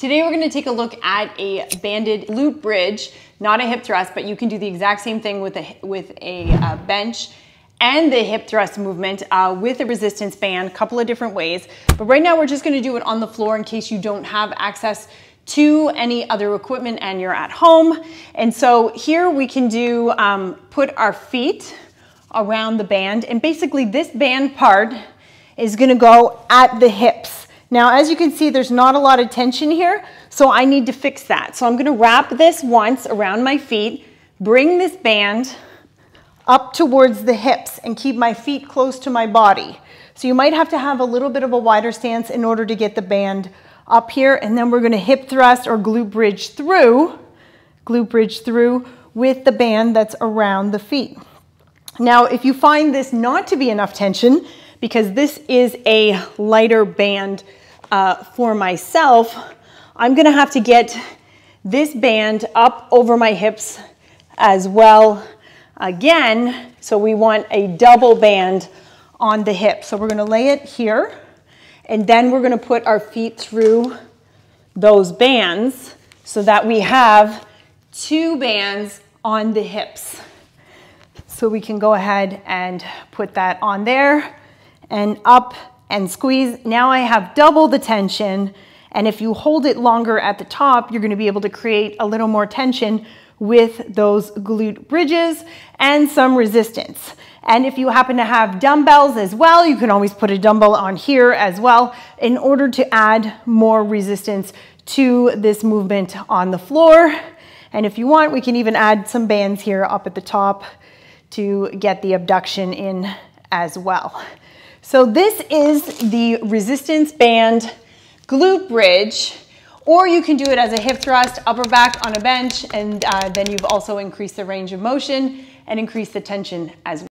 Today we're gonna take a look at a banded glute bridge, not a hip thrust, but you can do the exact same thing with a bench and the hip thrust movement with a resistance band, a couple of different ways. But right now we're just gonna do it on the floor in case you don't have access to any other equipment and you're at home. And so here we can do, put our feet around the band, and basically this band part is gonna go at the hips. Now, as you can see, there's not a lot of tension here, so I need to fix that. So I'm gonna wrap this once around my feet, bring this band up towards the hips and keep my feet close to my body. So you might have to have a little bit of a wider stance in order to get the band up here, and then we're gonna hip thrust or glute bridge through with the band that's around the feet. Now, if you find this not to be enough tension, because this is a lighter band for myself, I'm gonna have to get this band up over my hips as well again. So we want a double band on the hip. So we're gonna lay it here, and then we're gonna put our feet through those bands so that we have two bands on the hips. So we can go ahead and put that on there, and up and squeeze. Now I have double the tension, and if you hold it longer at the top, you're gonna be able to create a little more tension with those glute bridges and some resistance. And if you happen to have dumbbells as well, you can always put a dumbbell on here as well in order to add more resistance to this movement on the floor. And if you want, we can even add some bands here up at the top to get the abduction in as well. So this is the resistance band glute bridge, or you can do it as a hip thrust, upper back on a bench, and then you've also increased the range of motion and increased the tension as well.